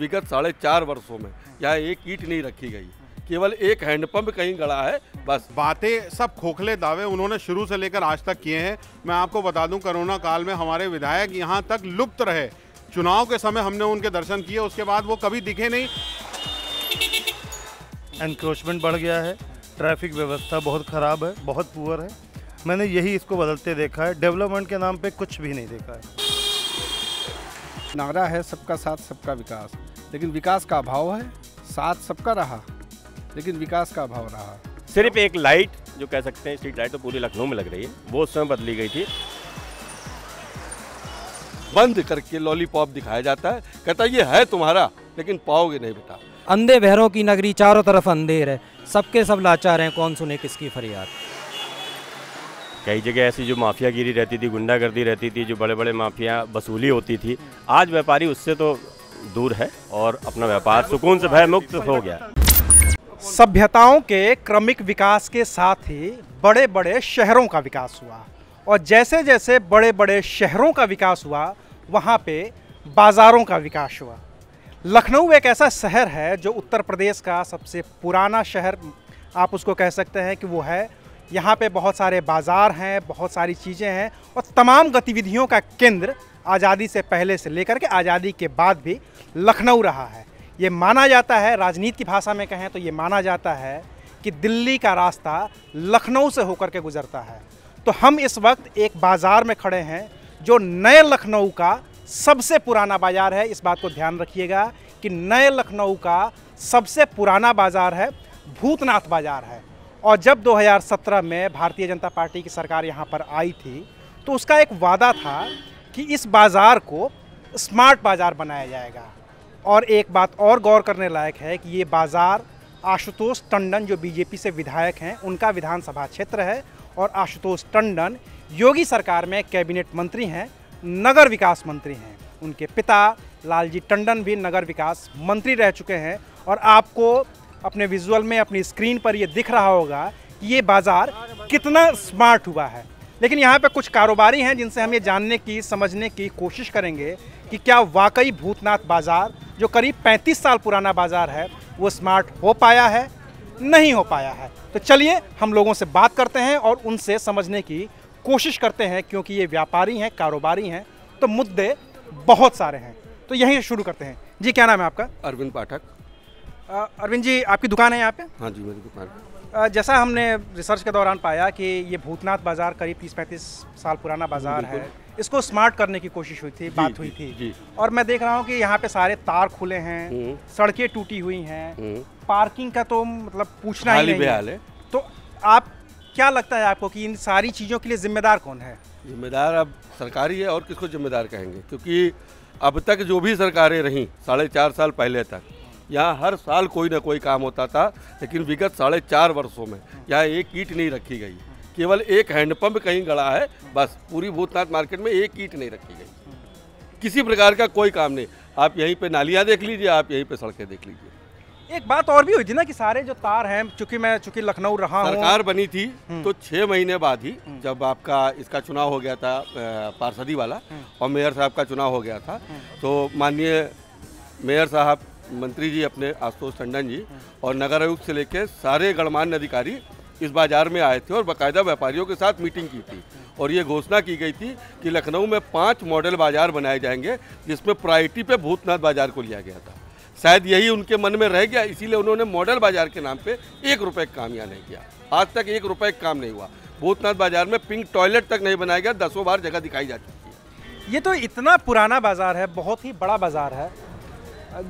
विगत 4.5 वर्षों में यहाँ एक ईंट नहीं रखी गई, केवल एक हैंडपंप कहीं गड़ा है बस। बातें सब खोखले दावे उन्होंने शुरू से लेकर आज तक किए हैं। मैं आपको बता दूं कोरोना काल में हमारे विधायक यहाँ तक लुप्त रहे, चुनाव के समय हमने उनके दर्शन किए, उसके बाद वो कभी दिखे नहीं। एनक्रोचमेंट बढ़ गया है, ट्रैफिक व्यवस्था बहुत ख़राब है, बहुत पुअर है। मैंने यही इसको बदलते देखा है, डेवलपमेंट के नाम पर कुछ भी नहीं देखा है। नारा है सबका साथ सबका विकास, लेकिन विकास का अभाव है। साथ सबका रहा लेकिन विकास का अभाव रहा। सिर्फ एक लाइट जो कह सकते हैं स्ट्रीट लाइट तो पूरी लखनऊ में लग रही है, वो उस समय बदली गई थी। बंद करके लॉलीपॉप दिखाया जाता है, कहता ये है तुम्हारा लेकिन पाओगे नहीं बेटा। अंधे बहरों की नगरी, चारों तरफ अंधेर है, सबके सब लाचार हैं, कौन सुने किसकी फरियाद। कई जगह ऐसी जो माफियागिरी रहती थी, गुंडागर्दी रहती थी, जो बड़े बड़े माफिया वसूली होती थी, आज व्यापारी उससे तो दूर है और अपना व्यापार सुकून से भयमुक्त हो गया। सभ्यताओं के क्रमिक विकास के साथ ही बड़े बड़े शहरों का विकास हुआ और जैसे जैसे बड़े बड़े शहरों का विकास हुआ वहाँ पे बाज़ारों का विकास हुआ। लखनऊ एक ऐसा शहर है जो उत्तर प्रदेश का सबसे पुराना शहर आप उसको कह सकते हैं कि वो है। यहाँ पे बहुत सारे बाज़ार हैं, बहुत सारी चीज़ें हैं और तमाम गतिविधियों का केंद्र आज़ादी से पहले से लेकर के आज़ादी के बाद भी लखनऊ रहा है। ये माना जाता है, राजनीति की भाषा में कहें तो ये माना जाता है कि दिल्ली का रास्ता लखनऊ से होकर के गुजरता है। तो हम इस वक्त एक बाज़ार में खड़े हैं जो नए लखनऊ का सबसे पुराना बाज़ार है। इस बात को ध्यान रखिएगा कि नए लखनऊ का सबसे पुराना बाज़ार है, भूतनाथ बाज़ार है। और जब 2017 में भारतीय जनता पार्टी की सरकार यहाँ पर आई थी तो उसका एक वादा था कि इस बाज़ार को स्मार्ट बाज़ार बनाया जाएगा। और एक बात और गौर करने लायक है कि ये बाज़ार आशुतोष टंडन जो बीजेपी से विधायक हैं उनका विधानसभा क्षेत्र है और आशुतोष टंडन योगी सरकार में कैबिनेट मंत्री हैं, नगर विकास मंत्री हैं। उनके पिता लालजी टंडन भी नगर विकास मंत्री रह चुके हैं और आपको अपने विजुअल में अपनी स्क्रीन पर ये दिख रहा होगा कि ये बाज़ार कितना स्मार्ट हुआ है। लेकिन यहाँ पर कुछ कारोबारी हैं जिनसे हम ये जानने की समझने की कोशिश करेंगे कि क्या वाकई भूतनाथ बाज़ार जो करीब 35 साल पुराना बाज़ार है वो स्मार्ट हो पाया है, नहीं हो पाया है। तो चलिए हम लोगों से बात करते हैं और उनसे समझने की कोशिश करते हैं, क्योंकि ये व्यापारी हैं, कारोबारी हैं, तो मुद्दे बहुत सारे हैं। तो यहीं शुरू करते हैं। जी क्या नाम है आपका? अरविंद पाठक। अरविंद जी आपकी दुकान है यहाँ पे? हाँ जी मेरी दुकान। जैसा हमने रिसर्च के दौरान पाया कि ये भूतनाथ बाज़ार करीब 30-35 साल पुराना बाज़ार है, इसको स्मार्ट करने की कोशिश हुई थी, बात हुई थी और मैं देख रहा हूँ कि यहाँ पे सारे तार खुले हैं, सड़कें टूटी हुई हैं, पार्किंग का तो मतलब पूछना ही नहीं है। तो आप क्या लगता है आपको कि इन सारी चीज़ों के लिए जिम्मेदार कौन है? जिम्मेदार अब सरकार ही है और किसको जिम्मेदार कहेंगे, क्योंकि अब तक जो भी सरकारें रहीं 4.5 साल पहले तक यहाँ हर साल कोई ना कोई काम होता था, लेकिन विगत 4.5 वर्षों में यहाँ एक ईंट नहीं रखी गई, केवल एक हैंडपंप कहीं गड़ा है बस। पूरी भूतनाथ मार्केट में एक ईंट नहीं रखी गई, किसी प्रकार का कोई काम नहीं। आप यहीं पे नालियाँ देख लीजिए, आप यहीं पे सड़कें देख लीजिए। एक बात और भी हुई थी ना कि सारे जो तार हैं, चूँकि मैं लखनऊ रहा हूँ, सरकार बनी थी तो 6 महीने बाद ही जब आपका इसका चुनाव हो गया था पार्षदी वाला और मेयर साहब का चुनाव हो गया था, तो माननीय मेयर साहब, मंत्री जी अपने आशुतोष टंडन जी और नगर आयुक्त से लेकर सारे गणमान्य अधिकारी इस बाज़ार में आए थे और बाकायदा व्यापारियों के साथ मीटिंग की थी और ये घोषणा की गई थी कि लखनऊ में 5 मॉडल बाज़ार बनाए जाएंगे, जिसमें प्रायोरिटी पे भूतनाथ बाज़ार को लिया गया था। शायद यही उनके मन में रह गया, इसीलिए उन्होंने मॉडल बाज़ार के नाम पे 1 रुपये काम यहाँ नहीं किया। आज तक 1 रुपये काम नहीं हुआ। भूतनाथ बाज़ार में पिंक टॉयलेट तक नहीं बनाया गया, 10 बार जगह दिखाई जा चुकी है। ये तो इतना पुराना बाज़ार है, बहुत ही बड़ा बाज़ार है,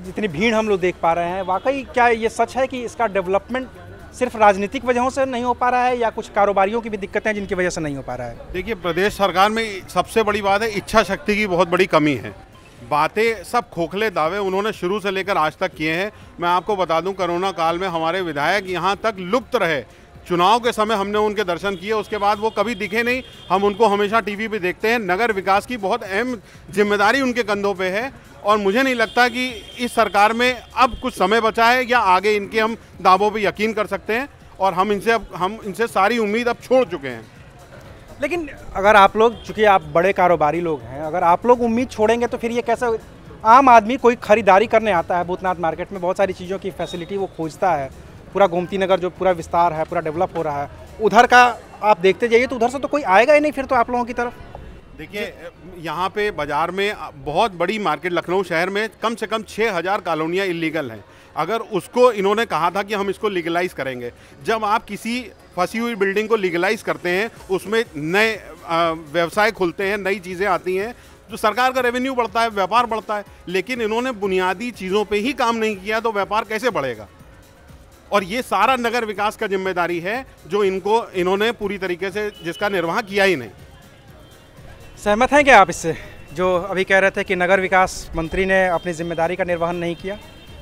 जितनी भीड़ हम लोग देख पा रहे हैं। वाकई क्या ये सच है कि इसका डेवलपमेंट सिर्फ राजनीतिक वजहों से नहीं हो पा रहा है या कुछ कारोबारियों की भी दिक्कतें हैं जिनकी वजह से नहीं हो पा रहा है? देखिए प्रदेश सरकार में सबसे बड़ी बात है इच्छा शक्ति की बहुत बड़ी कमी है। बातें सब खोखले दावे उन्होंने शुरू से लेकर आज तक किए हैं। मैं आपको बता दूं कोरोना काल में हमारे विधायक यहाँ तक लुप्त रहे, चुनाव के समय हमने उनके दर्शन किए, उसके बाद वो कभी दिखे नहीं, हम उनको हमेशा टीवी पे देखते हैं। नगर विकास की बहुत अहम जिम्मेदारी उनके कंधों पे है और मुझे नहीं लगता कि इस सरकार में अब कुछ समय बचा है या आगे इनके हम दावों पे यकीन कर सकते हैं और हम इनसे सारी उम्मीद अब छोड़ चुके हैं। लेकिन अगर आप लोग, चूँकि आप बड़े कारोबारी लोग हैं, अगर आप लोग उम्मीद छोड़ेंगे तो फिर ये कैसे आम आदमी कोई ख़रीदारी करने आता है भूतनाथ मार्केट में, बहुत सारी चीज़ों की फैसिलिटी वो खोजता है। पूरा गोमती नगर जो पूरा विस्तार है, पूरा डेवलप हो रहा है, उधर का आप देखते जाइए तो उधर से तो कोई आएगा ही नहीं फिर तो आप लोगों की तरफ। देखिए यहाँ पे बाज़ार में बहुत बड़ी मार्केट लखनऊ शहर में कम से कम 6000 कॉलोनियाँ इलीगल हैं। अगर उसको इन्होंने कहा था कि हम इसको लीगलाइज करेंगे, जब आप किसी फंसी हुई बिल्डिंग को लीगलाइज करते हैं उसमें नए व्यवसाय खुलते हैं, नई चीज़ें आती हैं, तो सरकार का रेवेन्यू बढ़ता है, व्यापार बढ़ता है। लेकिन इन्होंने बुनियादी चीज़ों पर ही काम नहीं किया तो व्यापार कैसे बढ़ेगा? और ये सारा नगर विकास का जिम्मेदारी है जो इन्होंने पूरी तरीके से जिसका निर्वाह किया ही नहीं। सहमत हैं क्या आप इससे जो अभी कह रहे थे कि नगर विकास मंत्री ने अपनी जिम्मेदारी का निर्वहन नहीं किया?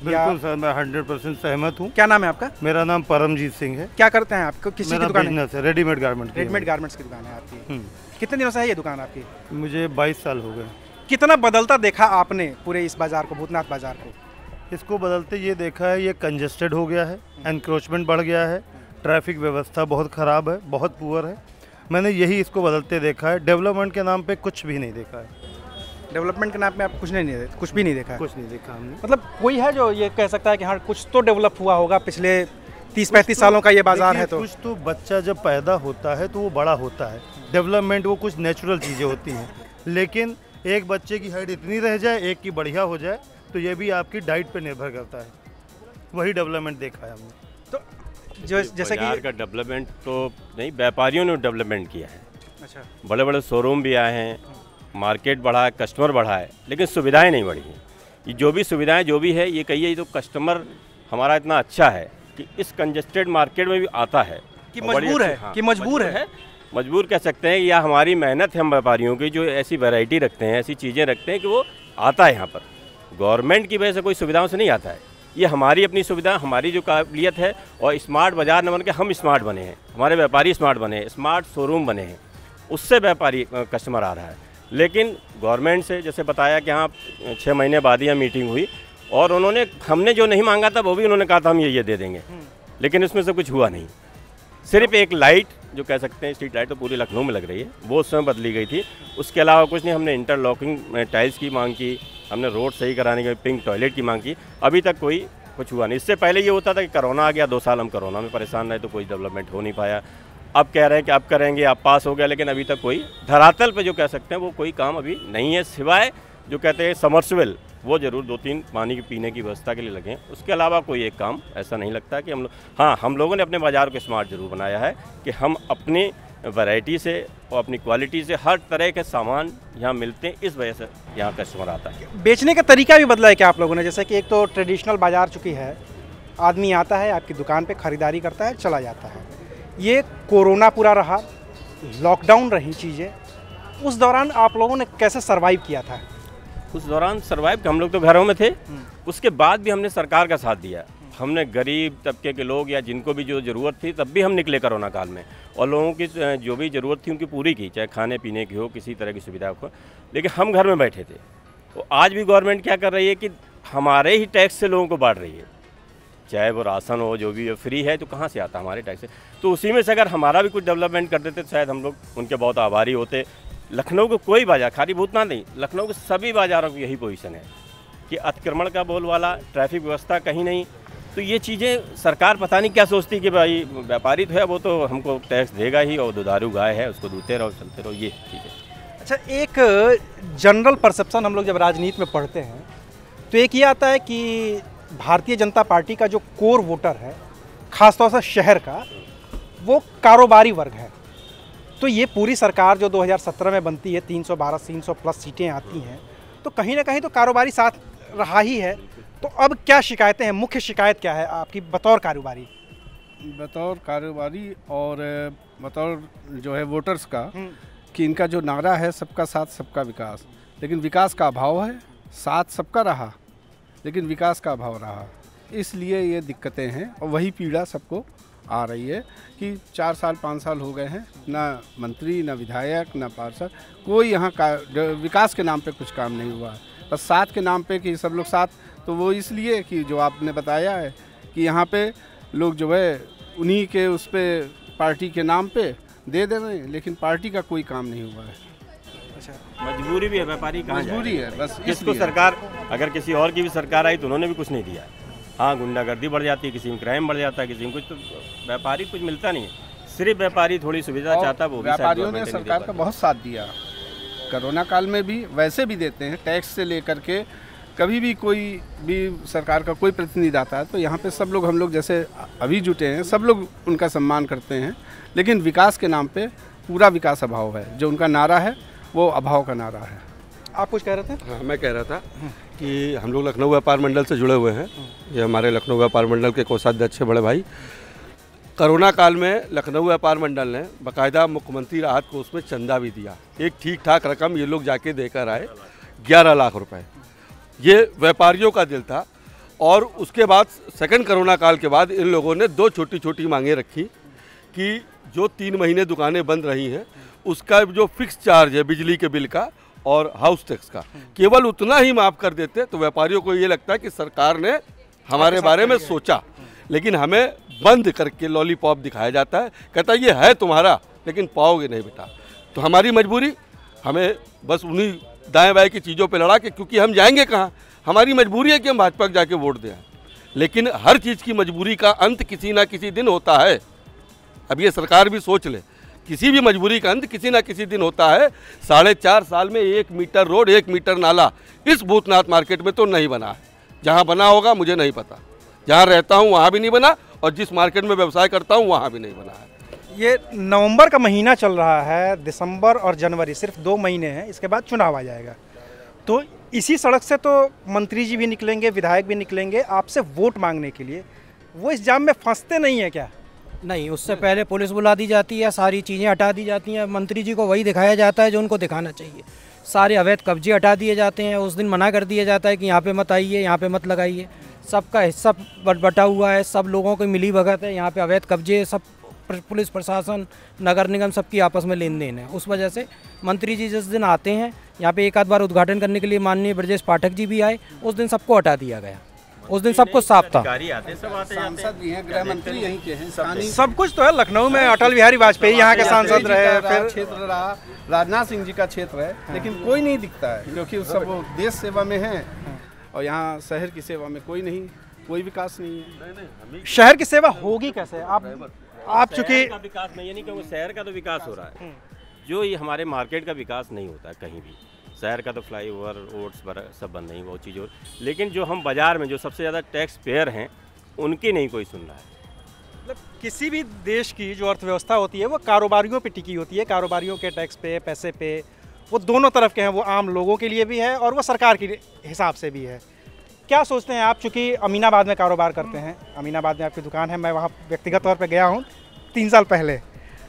बिल्कुल सर, मैं 100% सहमत हूँ। क्या नाम है आपका? मेरा नाम परमजीत सिंह है। क्या करते हैं आपको? किसी की दुकान है? Readymade garment. रेडीमेड गारमेंट्स की दुकान है आपकी। कितने दिनों से है ये दुकान आपकी? मुझे 22 साल हो गए। कितना बदलता देखा आपने पूरे इस बाजार को, भूतनाथ बाजार को? इसको बदलते ये देखा है, ये कंजेस्टेड हो गया है, एनक्रोचमेंट बढ़ गया है, ट्रैफिक व्यवस्था बहुत ख़राब है, बहुत पुअर है। मैंने यही इसको बदलते देखा है। डेवलपमेंट के नाम पे कुछ भी नहीं देखा है। डेवलपमेंट के नाम पे आप कुछ भी नहीं देखा हमने। मतलब कोई है जो ये कह सकता है कि हाँ कुछ तो डेवलप हुआ होगा पिछले 30-35 सालों का ये बाजार है? तो कुछ तो बच्चा जब पैदा होता है तो वो बड़ा होता है। डेवलपमेंट वो कुछ नेचुरल चीज़ें होती हैं, लेकिन एक बच्चे की हाइट इतनी रह जाए, एक की बढ़िया हो जाए, तो ये भी आपकी डाइट पर निर्भर करता है। वही डेवलपमेंट देखा है हमने। तो जो जैसे कि का डेवलपमेंट तो नहीं, व्यापारियों ने डेवलपमेंट किया है। अच्छा, बड़े बड़े शोरूम भी आए हैं, मार्केट बढ़ा है, कस्टमर बढ़ा है, लेकिन सुविधाएं नहीं बढ़ी हैं। ये जो भी सुविधाएं जो भी है, ये कहिए तो कस्टमर हमारा इतना अच्छा है कि इस कंजेस्टेड मार्केट में भी आता है कि मजबूर है। हाँ, कि मजबूर है। मजबूर कह सकते हैं या हमारी मेहनत है हम व्यापारियों की, जो ऐसी वेराइटी रखते हैं, ऐसी चीज़ें रखते हैं कि वो आता है। यहाँ पर गवर्नमेंट की वजह से कोई सुविधाओं से नहीं आता है। ये हमारी अपनी सुविधा, हमारी जो काबिलियत है, और स्मार्ट बाज़ार न बन के हम स्मार्ट बने हैं, हमारे व्यापारी स्मार्ट बने हैं, स्मार्ट शोरूम बने हैं, उससे व्यापारी कस्टमर आ रहा है। लेकिन गवर्नमेंट से जैसे बताया कि हाँ 6 महीने बाद यह मीटिंग हुई और उन्होंने हमने जो नहीं मांगा था वो भी उन्होंने कहा था हम ये दे देंगे, लेकिन उसमें से कुछ हुआ नहीं। सिर्फ एक लाइट जो कह सकते हैं स्ट्रीट लाइट तो पूरी लखनऊ में लग रही है, वो उस समय बदली गई थी, उसके अलावा कुछ नहीं। हमने इंटरलॉकिंग टाइल्स की मांग की, हमने रोड सही कराने की, पिंक टॉयलेट की मांग की, अभी तक कोई कुछ हुआ नहीं। इससे पहले ये होता था कि कोरोना आ गया, 2 साल हम कोरोना में परेशान रहे तो कोई डेवलपमेंट हो नहीं पाया। अब कह रहे हैं कि अब करेंगे, अब पास हो गया, लेकिन अभी तक कोई धरातल पे जो कह सकते हैं वो कोई काम अभी नहीं है, सिवाय जो कहते हैं समर्सिबल, वो ज़रूर 2-3 पानी की पीने की व्यवस्था के लिए लगे, उसके अलावा कोई एक काम ऐसा नहीं लगता कि हम लोग। हाँ, हम लोगों ने अपने बाज़ार को स्मार्ट ज़रूर बनाया है कि हम अपनी वैरायटी से और अपनी क्वालिटी से हर तरह के सामान यहाँ मिलते हैं, इस वजह से यहाँ कस्टमर आता है। बेचने का तरीका भी बदला है क्या आप लोगों ने? जैसे कि एक तो ट्रेडिशनल बाज़ार चुकी है, आदमी आता है आपकी दुकान पे ख़रीदारी करता है चला जाता है। ये कोरोना पूरा रहा, लॉकडाउन रही चीज़ें, उस दौरान आप लोगों ने कैसे सर्वाइव किया था? उस दौरान सर्वाइव हम लोग तो घरों में थे, उसके बाद भी हमने सरकार का साथ दिया। हमने गरीब तबके के लोग या जिनको भी जो ज़रूरत थी, तब भी हम निकले कोरोना काल में, और लोगों की जो भी ज़रूरत थी उनकी पूरी की, चाहे खाने पीने की हो, किसी तरह की सुविधा हो, लेकिन हम घर में बैठे थे। तो आज भी गवर्नमेंट क्या कर रही है कि हमारे ही टैक्स से लोगों को बांट रही है, चाहे वो राशन हो जो भी हो, फ्री है तो कहाँ से आता? हमारे टैक्स से। तो उसी में से अगर हमारा भी कुछ डेवलपमेंट कर देते तो शायद हम लोग उनके बहुत आभारी होते। लखनऊ के कोई बाज़ार, खाली भूतनाथ नहीं, लखनऊ के सभी बाज़ारों की यही पोजीशन है कि अतिक्रमण का बोलबाला, ट्रैफिक व्यवस्था कहीं नहीं। तो ये चीज़ें सरकार पता नहीं क्या सोचती कि भाई व्यापारी तो है, वो तो हमको टैक्स देगा ही, और दुधारू गाय है उसको दूते रहो चलते रहो, ये चीज़ें। अच्छा, एक जनरल परसेप्शन हम लोग जब राजनीति में पढ़ते हैं तो एक ये आता है कि भारतीय जनता पार्टी का जो कोर वोटर है, ख़ासतौर से शहर का, वो कारोबारी वर्ग है। तो ये पूरी सरकार जो 2017 में बनती है, 300 प्लस सीटें आती हैं, तो कहीं ना कहीं तो कारोबारी साथ रहा ही है। तो अब क्या शिकायतें हैं, मुख्य शिकायत क्या है आपकी बतौर कारोबारी? और बतौर जो है वोटर्स का, कि इनका जो नारा है सबका साथ सबका विकास, लेकिन विकास का अभाव है। साथ सबका रहा लेकिन विकास का अभाव रहा, इसलिए ये दिक्कतें हैं। और वही पीड़ा सबको आ रही है कि 4 साल 5 साल हो गए हैं, ना मंत्री, ना विधायक, ना पार्षद, कोई यहाँ का विकास के नाम पर कुछ काम नहीं हुआ है। बस साथ के नाम पे कि सब लोग साथ, तो वो इसलिए कि जो आपने बताया है कि यहाँ पे लोग जो है उन्हीं के उस पे पार्टी के नाम पे दे रहे हैं, लेकिन पार्टी का कोई काम नहीं हुआ है। अच्छा, मजबूरी भी है, व्यापारी कहाँ मजबूरी है बस। इसको सरकार, अगर किसी और की भी सरकार आई तो उन्होंने भी कुछ नहीं दिया। हाँ, गुंडागर्दी बढ़ जाती है, किसी में क्राइम बढ़ जाता है, किसी में कुछ, तो व्यापारी कुछ मिलता नहीं है। सिर्फ व्यापारी थोड़ी सुविधा चाहता, वो व्यापारियों ने सरकार का बहुत साथ दिया, कोरोना काल में भी, वैसे भी देते हैं। टैक्स से लेकर के कभी भी कोई भी सरकार का कोई प्रतिनिधि आता है तो यहाँ पे सब लोग, हम लोग जैसे अभी जुटे हैं, सब लोग उनका सम्मान करते हैं। लेकिन विकास के नाम पे पूरा विकास अभाव है, जो उनका नारा है वो अभाव का नारा है। आप कुछ कह रहे थे? हाँ, मैं कह रहा था कि हम लोग लखनऊ व्यापार मंडल से जुड़े हुए हैं। ये हमारे लखनऊ व्यापार मंडल के कोषाध्यक्ष बड़े भाई। कोरोना काल में लखनऊ व्यापार मंडल ने बाकायदा मुख्यमंत्री राहत कोष में चंदा भी दिया, एक ठीक ठाक रकम ये लोग जाके देकर आए, 11 लाख रुपए। ये व्यापारियों का दिल था। और उसके बाद सेकंड कोरोना काल के बाद इन लोगों ने दो छोटी छोटी मांगें रखी कि जो 3 महीने दुकानें बंद रही हैं उसका जो फिक्स चार्ज है बिजली के बिल का और हाउस टैक्स का, केवल उतना ही माफ़ कर देते तो व्यापारियों को ये लगता कि सरकार ने हमारे बारे में सोचा। लेकिन हमें बंद करके लॉलीपॉप दिखाया जाता है, कहता है ये है तुम्हारा लेकिन पाओगे नहीं बेटा। तो हमारी मजबूरी, हमें बस उन्हीं दाएँ बाएँ की चीज़ों पे लड़ा के, क्योंकि हम जाएंगे कहाँ, हमारी मजबूरी है कि हम भाजपा को जाके वोट दें। लेकिन हर चीज़ की मजबूरी का अंत किसी ना किसी दिन होता है। अब ये सरकार भी सोच ले, किसी भी मजबूरी का अंत किसी ना किसी दिन होता है। 4.5 साल में 1 मीटर रोड, 1 मीटर नाला इस भूतनाथ मार्केट में तो नहीं बना है। जहाँ बना होगा मुझे नहीं पता, जहाँ रहता हूँ वहाँ भी नहीं बना, और जिस मार्केट में व्यवसाय करता हूँ वहाँ भी नहीं बना है। ये नवंबर का महीना चल रहा है, दिसंबर और जनवरी सिर्फ 2 महीने हैं, इसके बाद चुनाव आ जाएगा। तो इसी सड़क से तो मंत्री जी भी निकलेंगे, विधायक भी निकलेंगे आपसे वोट मांगने के लिए। वो इस जाम में फंसते नहीं है क्या? नहीं, उससे पहले पुलिस बुला दी जाती है, सारी चीज़ें हटा दी जाती हैं। मंत्री जी को वही दिखाया जाता है जो उनको दिखाना चाहिए। सारे अवैध कब्जे हटा दिए जाते हैं, उस दिन मना कर दिया जाता है कि यहाँ पर मत आइए, यहाँ पर मत लगाइए। सबका हिस्सा बटा हुआ है, सब लोगों को मिली भगत है। यहाँ पे अवैध कब्जे, सब पुलिस प्रशासन, नगर निगम, सबकी आपस में लेन देन है। उस वजह से मंत्री जी जिस दिन आते हैं यहाँ पे, एक आध बार उद्घाटन करने के लिए माननीय ब्रजेश पाठक जी भी आए, उस दिन सबको हटा दिया गया। उस दिन सब कुछ साफ था, सांसद भी हैं, गृह मंत्री यहीं के हैं, सब कुछ तो है। लखनऊ में अटल बिहारी वाजपेयी यहाँ के सांसद रहे, फिर क्षेत्र रहा, राजनाथ सिंह जी का क्षेत्र है, लेकिन कोई नहीं दिखता है क्योंकि सब देश सेवा में है और यहाँ शहर की सेवा में कोई नहीं, कोई विकास नहीं है। शहर की सेवा होगी कैसे? आप चूँकि विकास नहीं, यानी कि वो शहर का तो विकास हो रहा है, जो ये हमारे मार्केट का विकास नहीं होता कहीं भी। शहर का तो फ्लाई ओवर, रोड्स सब बन रही, बहुत चीज़ हो। लेकिन जो हम बाज़ार में जो सबसे ज़्यादा टैक्स पेयर हैं उनकी नहीं कोई सुन रहा है। मतलब किसी भी देश की जो अर्थव्यवस्था होती है वो कारोबारियों पर टिकी होती है, कारोबारियों के टैक्स पे, पैसे पे, वो दोनों तरफ के हैं। वो आम लोगों के लिए भी है और वो सरकार के हिसाब से भी है। क्या सोचते हैं आप, चूँकि अमीनाबाद में कारोबार करते हैं, अमीनाबाद में आपकी दुकान है, मैं वहाँ व्यक्तिगत तौर पे गया हूँ 3 साल पहले,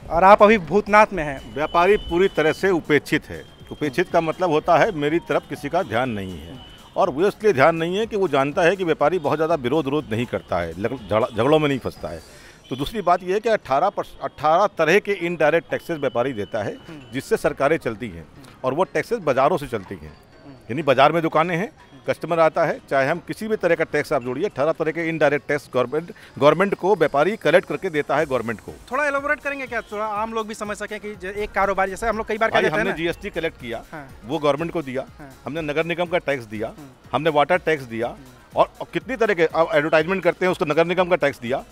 और आप अभी भूतनाथ में हैं। व्यापारी पूरी तरह से उपेक्षित है। उपेक्षित का मतलब होता है मेरी तरफ किसी का ध्यान नहीं है, और वो इसलिए ध्यान नहीं है कि वो जानता है कि व्यापारी बहुत ज़्यादा विरोध नहीं करता है, झगड़ों में नहीं फंसता है। तो दूसरी बात यह है कि 18 तरह के इनडायरेक्ट टैक्सेस व्यापारी देता है, जिससे सरकारें चलती हैं, और वो टैक्सेस बाज़ारों से चलती हैं। यानी बाज़ार में दुकानें हैं, कस्टमर आता है, चाहे हम किसी भी तरह का टैक्स आप जोड़िए, 18 तरह के इनडायरेक्ट टैक्स गवर्नमेंट को व्यापारी कलेक्ट करके देता है। गवर्नमेंट को थोड़ा एलोबोरेट करेंगे क्या, थोड़ा आम लोग भी समझ सकें कि एक कारोबार, जैसे हम लोग कई बार कह देते हैं, हमने GST कलेक्ट किया, हाँ। वो गवर्नमेंट को दिया, हाँ। हमने नगर निगम का टैक्स दिया, हमने वाटर टैक्स दिया, और कितनी तरह के एडवर्टाइजमेंट करते हैं उसको नगर निगम का टैक्स दिया,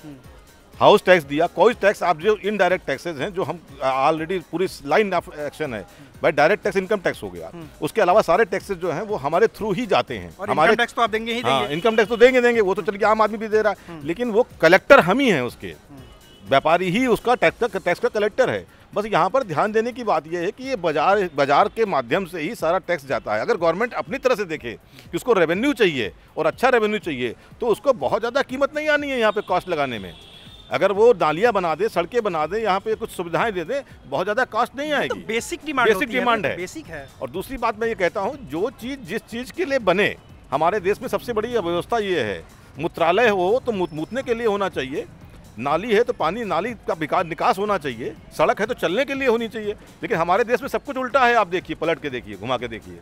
हाउस टैक्स दिया, कोई टैक्स। आप जो इनडायरेक्ट टैक्सेस हैं, जो हम ऑलरेडी पूरी लाइन ऑफ एक्शन है भाई, डायरेक्ट टैक्स इनकम टैक्स हो गया, उसके अलावा सारे टैक्सेस जो हैं वो हमारे थ्रू ही जाते हैं। और हमारे टैक्स तो आप देंगे ही देंगे। हाँ, इनकम टैक्स तो देंगे, वो तो चलिए आम आदमी भी दे रहा है, लेकिन वो कलेक्टर हम ही हैं उसके, व्यापारी ही उसका टैक्स का कलेक्टर है। बस यहाँ पर ध्यान देने की बात यह है कि ये बाजार के माध्यम से ही सारा टैक्स जाता है। अगर गवर्नमेंट अपनी तरह से देखे कि उसको रेवेन्यू चाहिए और अच्छा रेवेन्यू चाहिए, तो उसको बहुत ज़्यादा कीमत नहीं आनी है यहाँ पर कॉस्ट लगाने में। अगर वो नालियाँ बना दे, सड़कें बना दे, यहाँ पे कुछ सुविधाएं दे दे, बहुत ज़्यादा कॉस्ट नहीं आएगी। तो बेसिक डिमांड है। और दूसरी बात मैं ये कहता हूँ, जो चीज़ जिस चीज़ के लिए बने, हमारे देश में सबसे बड़ी अव्यवस्था ये है, मूत्रालय हो तो मूतने के लिए होना चाहिए, नाली है तो पानी नाली का निकास होना चाहिए, सड़क है तो चलने के लिए होनी चाहिए। लेकिन हमारे देश में सब कुछ उल्टा है, आप देखिए, पलट के देखिए, घुमा के देखिए,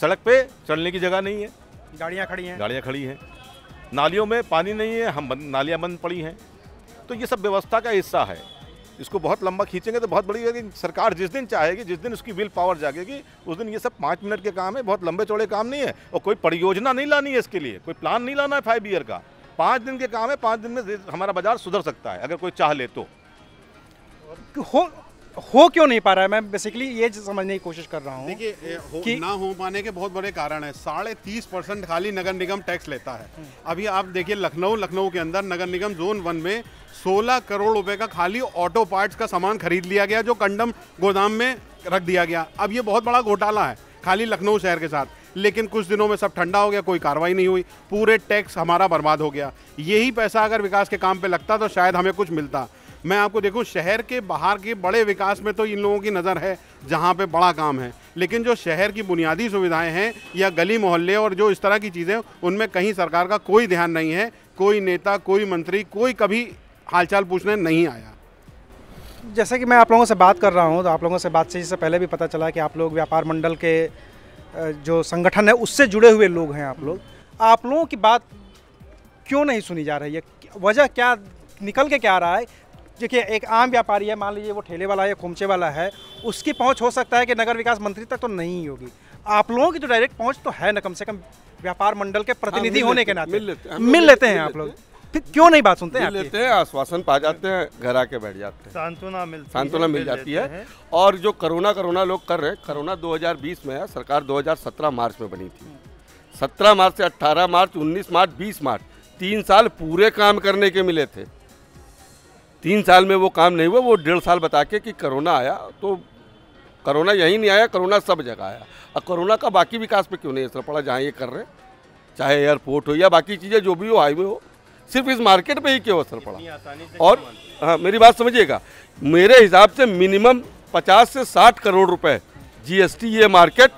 सड़क पर चलने की जगह नहीं है, गाड़ियाँ खड़ी हैं, नालियों में पानी नहीं है, हम नालियाँ बंद पड़ी हैं। तो ये सब व्यवस्था का हिस्सा है। इसको बहुत लंबा खींचेंगे तो बहुत बड़ी सरकार जिस दिन चाहेगी, जिस दिन उसकी विल पावर जागेगी, उस दिन ये सब 5 मिनट के काम है, बहुत लंबे चौड़े काम नहीं है। और कोई परियोजना नहीं लानी है इसके लिए, कोई प्लान नहीं लाना है 5 ईयर का, 5 दिन के काम है। 5 दिन में हमारा बाजार सुधर सकता है अगर कोई चाह ले तो। हो क्यों नहीं पा रहा है, मैं बेसिकली ये समझने की कोशिश कर रहा हूँ। देखिए, ना हो पाने के बहुत बड़े कारण है। 30.5% खाली नगर निगम टैक्स लेता है। अभी आप देखिए लखनऊ के अंदर नगर निगम जोन 1 में 16 करोड़ रुपए का खाली ऑटो पार्ट्स का सामान खरीद लिया गया, जो कंडम गोदाम में रख दिया गया। अब ये बहुत बड़ा घोटाला है खाली लखनऊ शहर के साथ, लेकिन कुछ दिनों में सब ठंडा हो गया, कोई कार्रवाई नहीं हुई, पूरे टैक्स हमारा बर्बाद हो गया। यही पैसा अगर विकास के काम पे लगता तो शायद हमें कुछ मिलता। मैं आपको देखूं, शहर के बाहर के बड़े विकास में तो इन लोगों की नज़र है जहाँ पे बड़ा काम है, लेकिन जो शहर की बुनियादी सुविधाएं हैं या गली मोहल्ले और जो इस तरह की चीज़ें, उनमें कहीं सरकार का कोई ध्यान नहीं है। कोई नेता, कोई मंत्री, कोई कभी हालचाल पूछने नहीं आया। जैसे कि मैं आप लोगों से बात कर रहा हूँ, तो आप लोगों से बातचीत से पहले भी पता चला कि आप लोग व्यापार मंडल के जो संगठन है उससे जुड़े हुए लोग हैं। आप लोगों की बात क्यों नहीं सुनी जा रही है? वजह क्या निकल के क्या आ रहा है? देखिए, एक आम व्यापारी है, मान लीजिए वो ठेले वाला है, खोमचे वाला है, उसकी पहुंच हो सकता है कि नगर विकास मंत्री तक तो नहीं होगी। आप लोगों की जो डायरेक्ट पहुंच तो है ना, कम से कम व्यापार मंडल के प्रतिनिधि होने के नाते मिल लेते हैं आप लोग, फिर क्यों नहीं बात सुनते हैं? लेते हैं, आश्वासन पा जाते हैं, घर आके बैठ जाते हैं, सांत्वना मिल जाती है। और जो कोरोना लोग कर रहे हैं, कोरोना 2020 में है, सरकार 2017 मार्च में बनी थी। 17 मार्च से 18 मार्च, 19 मार्च, 20 मार्च, 3 साल पूरे काम करने के मिले थे। 3 साल में वो काम नहीं हुआ। वो 1.5 साल बता के कि कोरोना आया, तो कोरोना यहीं नहीं आया, कोरोना सब जगह आया। और कोरोना का बाकी विकास पे क्यों नहीं असर पड़ा, जहाँ ये कर रहे, चाहे एयरपोर्ट हो या बाकी चीज़ें जो भी हो, हाईवे हो, सिर्फ इस मार्केट पे ही क्यों असर पड़ा? और हाँ, मेरी बात समझिएगा, मेरे हिसाब से मिनिमम 50 से 60 करोड़ रुपये GST ये मार्केट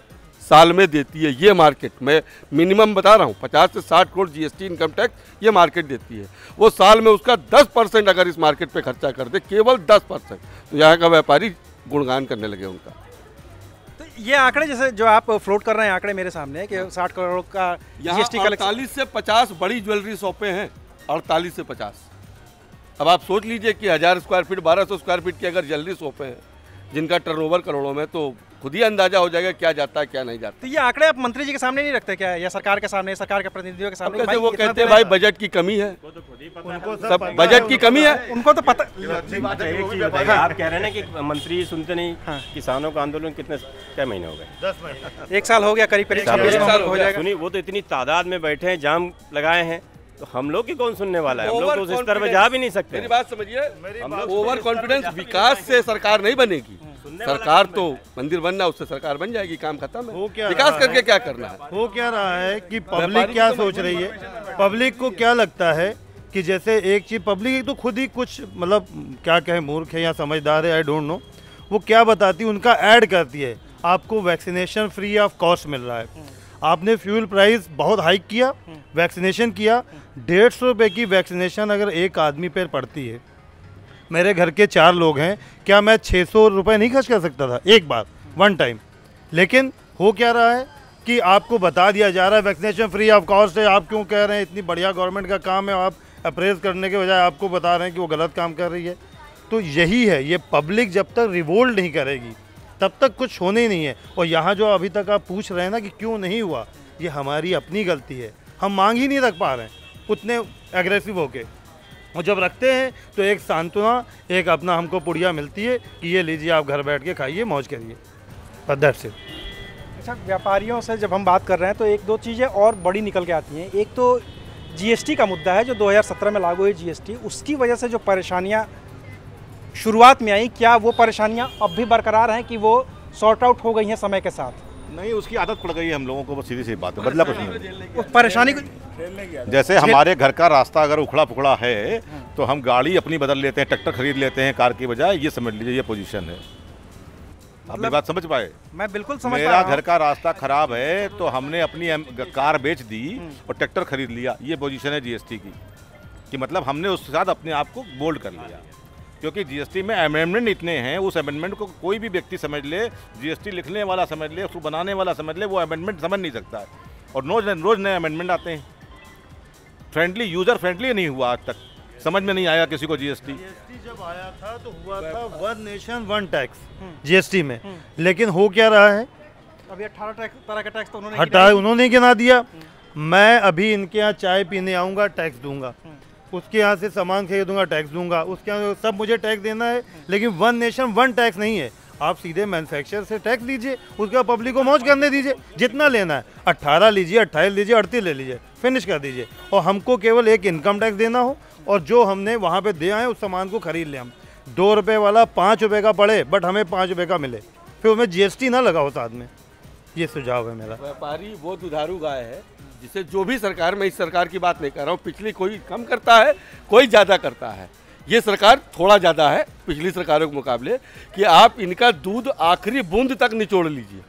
साल में देती है। ये मार्केट मैं मिनिमम बता रहा हूँ, 50 से 60 करोड़ GST इनकम टैक्स ये मार्केट देती है। वो साल में उसका 10% अगर इस मार्केट पे खर्चा कर दे, केवल 10%, तो यहाँ का व्यापारी गुणगान करने लगे उनका। तो ये आंकड़े जैसे जो आप फ्लोट कर रहे हैं, आंकड़े मेरे सामने है कि 60 करोड़ का GST कलेक्शन। 48 से 50 बड़ी ज्वेलरी शॉपें हैं, 48 से 50। अब आप सोच लीजिए कि 1000 स्क्वायर फीट, 1200 स्क्वायर फीट की अगर ज्वेलरी शॉपें हैं जिनका टर्नओवर करोड़ों में, तो खुद ही अंदाजा हो जाएगा क्या जाता है क्या नहीं जाता। तो ये आंकड़े आप मंत्री जी के सामने नहीं रखते क्या, या सरकार के सामने, सरकार के प्रतिनिधियों के सामने? वो कहते हैं भाई बजट की कमी है, सब बजट की कमी है, उनको तो पता। आप कह रहे हैं कि मंत्री सुनते नहीं। किसानों का आंदोलन कितने महीने हो गए, 1 साल हो गया करीब, करीब वो तो इतनी तादाद में बैठे हैं, जाम लगाए हैं, तो हम लोग की कौन सुनने वाला है? हम लोग तो इस तरह पे जा भी नहीं सकते। मेरी बात समझिए, ओवर कॉन्फिडेंस विकास से सरकार नहीं बनेगी। सरकार तो मंदिर बनना, उससे सरकार बन जाएगी, काम खत्म है। विकास करके क्या करना है? हो क्या रहा है कि पब्लिक क्या सोच रही है, पब्लिक को क्या लगता है कि जैसे एक चीज, पब्लिक तो खुद ही कुछ, मतलब क्या कहे, मूर्ख है या समझदार है, आई डोंट नो, वो क्या बताती है, उनका ऐड करती है। आपको वैक्सीनेशन फ्री ऑफ कॉस्ट मिल रहा है, आपने फ्यूल प्राइस बहुत हाइक किया, वैक्सीनेशन किया, 150 रुपये की वैक्सीनेशन अगर एक आदमी पर पड़ती है, मेरे घर के 4 लोग हैं, क्या मैं 600 रुपये नहीं खर्च कर सकता था एक बार, वन टाइम? लेकिन हो क्या रहा है कि आपको बता दिया जा रहा है वैक्सीनेशन फ्री ऑफ कॉस्ट है, आप क्यों कह रहे हैं, इतनी बढ़िया गवर्नमेंट का काम है, आप अप्रेज करने के बजाय आपको बता रहे हैं कि वो गलत काम कर रही है। तो यही है, ये पब्लिक जब तक रिवोल्ट नहीं करेगी तब तक कुछ होने ही नहीं है। और यहाँ जो अभी तक आप पूछ रहे हैं ना कि क्यों नहीं हुआ, ये हमारी अपनी गलती है, हम मांग ही नहीं रख पा रहे हैं उतने एग्रेसिव होके। और जब रखते हैं तो एक सांत्वना, एक अपना हमको पुड़िया मिलती है कि ये लीजिए, आप घर बैठ के खाइए, मौज करिए, पद्धर से। अच्छा, व्यापारियों से जब हम बात कर रहे हैं तो एक दो चीज़ें और बड़ी निकल के आती हैं। एक तो GST का मुद्दा है, जो 2017 में लागू हुई GST, उसकी वजह से जो परेशानियाँ शुरुआत में आई, क्या वो परेशानियां अब भी बरकरार हैं कि वो सॉर्ट आउट हो गई हैं समय के साथ? नहीं, उसकी आदत पड़ गई है हम लोगों को, बस सीधी सी बात है, बदला कुछ नहीं। परेशानी जैसे हमारे घर का रास्ता अगर उखड़ा पुखड़ा है तो हम गाड़ी अपनी बदल लेते हैं, ट्रैक्टर खरीद लेते हैं कार की बजाय, ये समझ लीजिए ये पोजीशन है। आपने बात समझ पाए? मैं बिल्कुल समझ पाया। मेरा घर का रास्ता खराब है तो हमने अपनी कार बेच दी और ट्रैक्टर खरीद लिया, ये पोजीशन है GST की, कि मतलब हमने उसके साथ अपने आप को बोल्ड कर लिया। क्योंकि GST में अमेंडमेंट इतने हैं, उस अमेंडमेंट को कोई भी व्यक्ति समझ ले, GST लिखने वाला समझ ले, उसको बनाने वाला समझ ले, वो अमेंडमेंट समझ नहीं सकता है। और रोज नए अमेंडमेंट आते हैं, फ्रेंडली, यूज़र फ्रेंडली नहीं हुआ आज तक। समझ में नहीं आया किसी को जीएसटी। जीएसटी जब आया था तो हुआ था one nation one tax GST में, लेकिन हो क्या रहा है अभी 18 तरह का टैक्स तो उन्होंने हटाया, उन्होंने गिना दिया। मैं अभी इनके यहाँ चाय पीने आऊँगा टैक्स दूंगा, उसके यहाँ से सामान खरीदूंगा टैक्स दूंगा, उसके यहाँ सब मुझे टैक्स देना है, लेकिन वन नेशन वन टैक्स नहीं है। आप सीधे मैन्युफैक्चरर से टैक्स लीजिए, उसका पब्लिक को मौज करने दीजिए, जितना लेना है 18 लीजिए, 28 लीजिए, 38 ले लीजिए, फिनिश कर दीजिए। और हमको केवल एक इनकम टैक्स देना हो और जो हमने वहाँ पे दे आए उस सामान को खरीद लें, हम 2 रुपये वाला 5 रुपये का पड़े बट हमें 5 रुपये का मिले, फिर उसमें GST ना लगाओ साथ में। ये सुझाव है मेरा। व्यापारी वो दुधारू गाय है जिसे जो भी सरकार, मैं इस सरकार की बात नहीं कर रहा हूँ, पिछली कोई कम करता है कोई ज़्यादा करता है, ये सरकार थोड़ा ज़्यादा है पिछली सरकारों के मुकाबले, कि आप इनका दूध आखिरी बूंद तक निचोड़ लीजिए,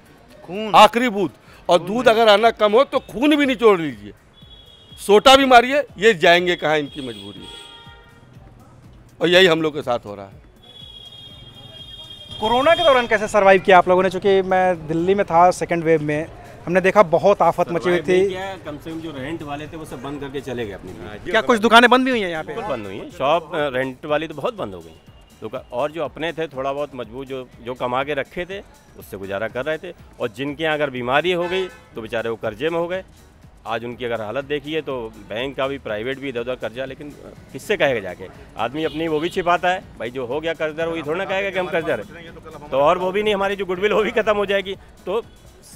खून आखिरी बूंद, और दूध अगर आना कम हो तो खून भी निचोड़ लीजिए, सोटा भी मारिए, ये जाएंगे कहाँ, इनकी मजबूरी है। और यही हम लोग के साथ हो रहा है। कोरोना के दौरान कैसे सर्वाइव किया आप लोगों ने, चूँकि मैं दिल्ली में था सेकेंड वेव में, हमने देखा बहुत आफत मची हुई थी। कम से कम जो रेंट वाले थे वो सब बंद करके चले गए अपनी। क्या कुछ दुकानें बंद भी हुई हैं यहाँ पे? बंद हुई हैं, शॉप रेंट वाली तो बहुत बंद हो गई, और जो अपने थे थोड़ा बहुत मजबूत जो कमा के रखे थे उससे गुजारा कर रहे थे, और जिनके यहाँ अगर बीमारी हो गई तो बेचारे वो कर्जे में हो गए। आज उनकी अगर हालत देखिए तो बैंक का भी, प्राइवेट भी, इधर उधर कर्जा, लेकिन किससे कहेगा जाके आदमी, अपनी वो भी छिपाता है भाई, जो हो गया कर्जदार वही थोड़ा ना कहेगा कि हम कर्जदार, तो और वो भी नहीं, हमारी जो गुडविल वो भी खत्म हो जाएगी, तो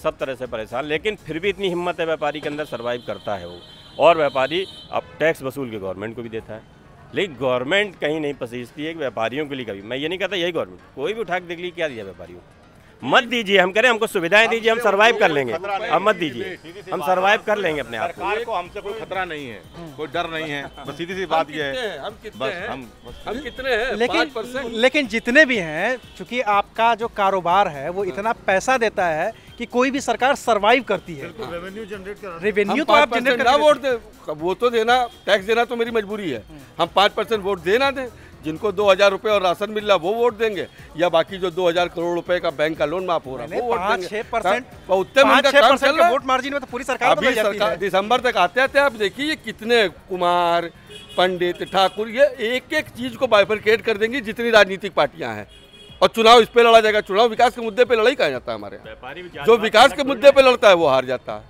सब तरह से परेशान। लेकिन फिर भी इतनी हिम्मत है व्यापारी के अंदर, सर्वाइव करता है वो, और व्यापारी अब टैक्स वसूल के गवर्नमेंट को भी देता है, लेकिन गवर्नमेंट कहीं नहीं पसीजती है व्यापारियों के लिए। कभी मैं ये नहीं कहता यही गवर्नमेंट, कोई भी उठा के देख ली क्या दिया व्यापारियों को, मत दीजिए, हम करें, हमको सुविधाएं दीजिए, हम सर्वाइव कर लेंगे, अब मत दीजिए, हम सर्वाइव कर लेंगे अपने आप। सरकार को हमसे कोई खतरा नहीं है, कोई डर नहीं है, बस सीधी सी बात ये है। हम कितने हैं, लेकिन जितने भी हैं, चूँकि आपका जो कारोबार है वो इतना पैसा देता है कि कोई भी सरकार सरवाइव करती है। रेवेन्यू जनरेट कर, रेवेन्यू तो आप जनरेट ना, वोट दे, वो तो देना, टैक्स देना तो मेरी मजबूरी है, हम 5% वोट देना दें, जिनको 2000 रुपए और राशन मिल रहा वो वोट देंगे, या बाकी जो 2000 करोड़ रुपए का बैंक का लोन माफ हो रहा है वो वोट देंगे। वोट मार्जिन में तो पूरी सरकार, दिसंबर तक आते आते आप देखिए कितने कुमार, पंडित, ठाकुर, ये एक एक चीज को बाइफरकेट कर देंगी जितनी राजनीतिक पार्टियां हैं, और चुनाव इस पे लड़ा जाएगा। चुनाव विकास के मुद्दे पे लड़ाई कहा जाता है हमारे, व्यापारी जो विकास के मुद्दे पे लड़ता है वो हार जाता है।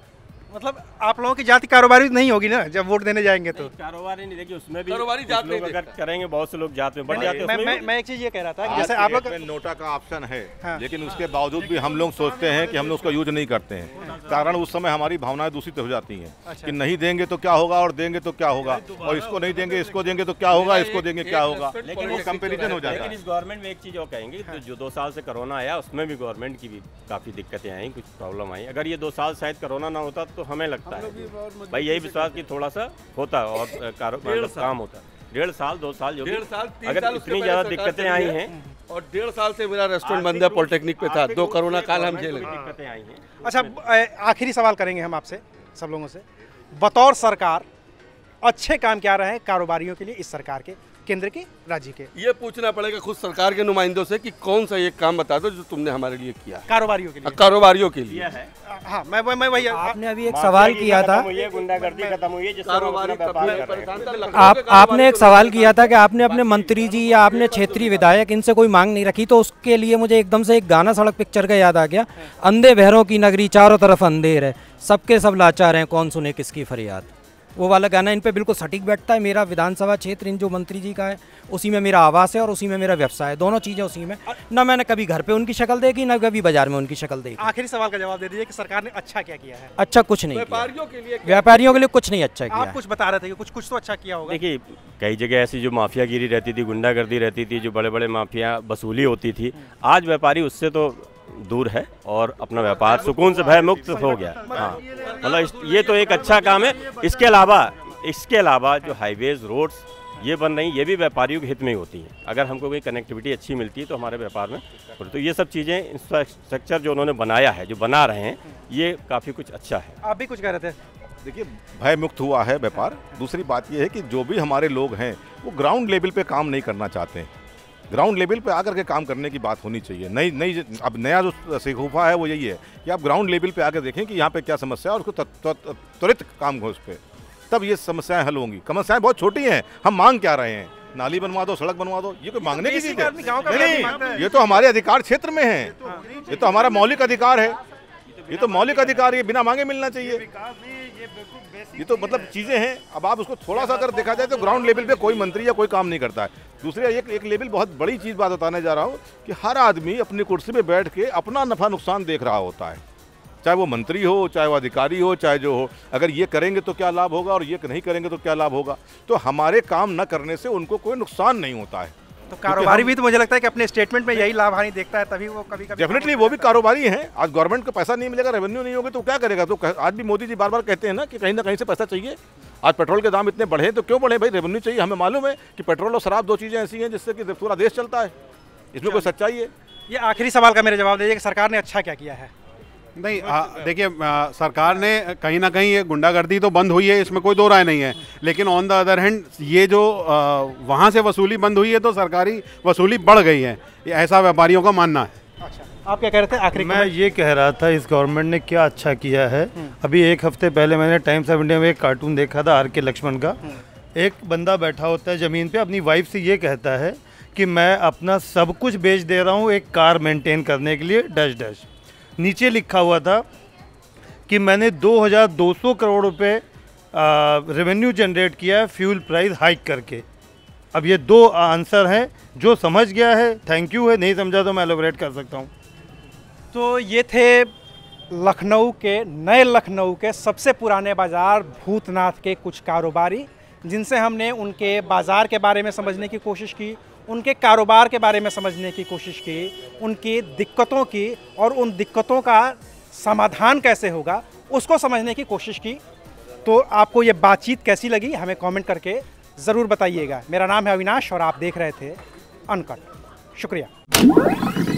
मतलब आप लोगों की जाति कारोबारी नहीं होगी ना जब वोट देने जाएंगे तो? कारोबारी नहीं, देखिए उसमें भी कारोबारी जात नहीं करेंगे, बहुत से लोग जात में बढ़ जाते हैं। मैं एक चीज ये कह रहा था, जैसे आप लोग नोटा का ऑप्शन है, लेकिन उसके बावजूद भी हम लोग सोचते हैं कि हम लोग उसका यूज नहीं करते हैं, कारण उस समय हमारी भावनाएं दूषित हो जाती हैं कि नहीं देंगे तो क्या होगा, और देंगे तो क्या होगा, और इसको नहीं देंगे, इसको देंगे तो क्या होगा, इसको देंगे क्या होगा, लेकिन वो कंपेरिजन हो जाएगा। लेकिन इस गवर्नमेंट में एक चीज और कहेंगे, जो 2 साल से कोरोना आया उसमें भी गवर्नमेंट की भी काफी दिक्कतें आई, कुछ प्रॉब्लम आई, अगर ये 2 साल शायद कोरोना ना होता तो हमें लगता है भाई, यही विश्वास कि थोड़ा सा होता है और कारोबार काम होता है। 1.5 साल 2 साल जो 1.5 साल 3 साल इतनी ज्यादा दिक्कतें आई हैं, और 1.5 साल से मेरा रेस्टोरेंट बंद है, पॉलिटेक्निक पे था, 2 कोरोना काल हम झेल रहे, दिक्कतें आई हैं। अच्छा, आखिरी सवाल करेंगे हम आपसे, सब लोगों से, बतौर सरकार अच्छे काम क्या रहे हैं कारोबारियों के लिए इस सरकार के, केंद्र के, राज्य के? ये पूछना पड़ेगा खुद सरकार के नुमाइंदों से कि कौन सा एक काम बता दो जो तुमने हमारे लिए किया, कारोबारियों के लिए, कारोबारियों के लिए है। हाँ, मैं वही, आपने अभी एक सवाल किया था, गुंडागर्दी खत्म हुई है, आपने एक सवाल किया था कि आपने अपने मंत्री जी या आपने क्षेत्रीय विधायक इनसे कोई मांग नहीं रखी, तो उसके लिए मुझे एकदम से एक गाना सड़क पिक्चर का याद आ गया, अंधे बहरों की नगरी चारों तरफ अंधेर है, सबके सब लाचार हैं, कौन सुने किसकी फरियाद, वो वाला गाना इन पे बिल्कुल सटीक बैठता है। मेरा विधानसभा क्षेत्र इन जो मंत्री जी का है उसी में मेरा आवास है और उसी में मेरा व्यवसाय है, दोनों चीज़ें उसी में, ना मैंने कभी घर पे उनकी शक्ल देखी ना कभी बाजार में उनकी शक्ल देखी। आखिरी सवाल का जवाब दे दीजिए कि सरकार ने अच्छा क्या किया है? अच्छा कुछ नहीं, व्यापारियों के लिए कुछ नहीं अच्छा किया। आप कुछ बता रहे थे, कुछ तो अच्छा किया होगा। देखिए कई जगह ऐसी जो माफियागिरी रहती थी, गुंडागर्दी रहती थी, जो बड़े बड़े माफिया वसूली होती थी, आज व्यापारी उससे तो दूर है और अपना व्यापार सुकून से भयमुक्त हो गया। हाँ, मतलब ये तो एक अच्छा काम है। इसके अलावा जो हाईवेज, रोड्स ये बन रही, ये भी व्यापारियों के हित में होती हैं। अगर हमको कोई कनेक्टिविटी अच्छी मिलती है तो हमारे व्यापार में, तो ये सब चीज़ें, इंफ्रास्ट्रक्चर जो उन्होंने बनाया है, जो बना रहे हैं, ये काफ़ी कुछ अच्छा है। आप भी कुछ कह रहे थे। देखिए भयमुक्त हुआ है व्यापार। दूसरी बात ये है कि जो भी हमारे लोग हैं वो ग्राउंड लेवल पर काम नहीं करना चाहते हैं, ग्राउंड लेवल पे आकर के काम करने की बात होनी चाहिए। नई अब नया जो शिकोफा है वो यही है कि आप ग्राउंड लेवल पे आकर देखें कि यहाँ पे क्या समस्या है और उसको त्वरित काम हो उस पर। तब ये समस्याएं हल होंगी। समस्याएं बहुत छोटी हैं, हम मांग क्या रहे हैं, नाली बनवा दो, सड़क बनवा दो, ये कोई मांगने की चीज है नहीं। ये तो हमारे अधिकार क्षेत्र में है, ये तो हमारा मौलिक अधिकार है, ये तो मौलिक अधिकार, ये बिना मांगे मिलना चाहिए। ये तो मतलब चीज़ें हैं। अब आप उसको थोड़ा सा अगर देखा जाए तो ग्राउंड लेवल पे कोई मंत्री या कोई काम नहीं करता है। दूसरे एक लेवल बहुत बड़ी चीज़ बात बताने जा रहा हूँ कि हर आदमी अपनी कुर्सी पे बैठ के अपना नफ़ा नुकसान देख रहा होता है, चाहे वो मंत्री हो, चाहे वो अधिकारी हो, चाहे जो हो। अगर ये करेंगे तो क्या लाभ होगा और ये नहीं करेंगे तो क्या लाभ होगा। तो हमारे काम न करने से उनको कोई नुकसान नहीं होता है। तो कारोबारी भी तो मुझे लगता है कि अपने स्टेटमेंट में यही लाभ हानि देखता है, तभी वो कभी कभी डेफिनेटली वो भी कारोबारी हैं। आज गवर्नमेंट को पैसा नहीं मिलेगा, रेवेन्यू नहीं होगा तो क्या करेगा। तो आज भी मोदी जी बार बार कहते हैं ना कि कहीं ना कहीं से पैसा चाहिए। आज पेट्रोल के दाम इतने बढ़े हैं तो क्यों बढ़े भाई, रेवेन्यू चाहिए। हमें मालूम है कि पेट्रोल और शराब दो चीज़ें ऐसी हैं जिससे कि पूरा देश चलता है, इसमें कोई सच्चाई है। ये आखिरी सवाल का मेरा जवाब दीजिए कि सरकार ने अच्छा क्या किया है। नहीं देखिए, सरकार ने कहीं ना कहीं ये गुंडागर्दी तो बंद हुई है, इसमें कोई दो राय नहीं है। लेकिन ऑन द अदर हैंड ये जो वहाँ से वसूली बंद हुई है तो सरकारी वसूली बढ़ गई है, ये ऐसा व्यापारियों का मानना है। अच्छा, आप क्या कह रहे थे आखिरी? मैं ये कह रहा था इस गवर्नमेंट ने क्या अच्छा किया है। अभी एक हफ्ते पहले मैंने टाइम्स ऑफ इंडिया में एक कार्टून देखा था, RK लक्ष्मण का। एक बंदा बैठा होता है ज़मीन पर, अपनी वाइफ से ये कहता है कि मैं अपना सब कुछ बेच दे रहा हूँ एक कार मेंटेन करने के लिए डैश डैश। नीचे लिखा हुआ था कि मैंने 2200 करोड़ रुपए रेवेन्यू जनरेट किया है फ्यूल प्राइस हाइक करके। अब ये दो आंसर हैं, जो समझ गया है थैंक यू है, नहीं समझा तो मैं एलोबरेट कर सकता हूँ। तो ये थे लखनऊ के, नए लखनऊ के सबसे पुराने बाज़ार भूतनाथ के कुछ कारोबारी, जिनसे हमने उनके बाज़ार के बारे में समझने की कोशिश की, उनके कारोबार के बारे में समझने की कोशिश की, उनकी दिक्कतों की और उन दिक्कतों का समाधान कैसे होगा उसको समझने की कोशिश की। तो आपको ये बातचीत कैसी लगी हमें कमेंट करके ज़रूर बताइएगा। मेरा नाम है अविनाश और आप देख रहे थे अनकट। शुक्रिया।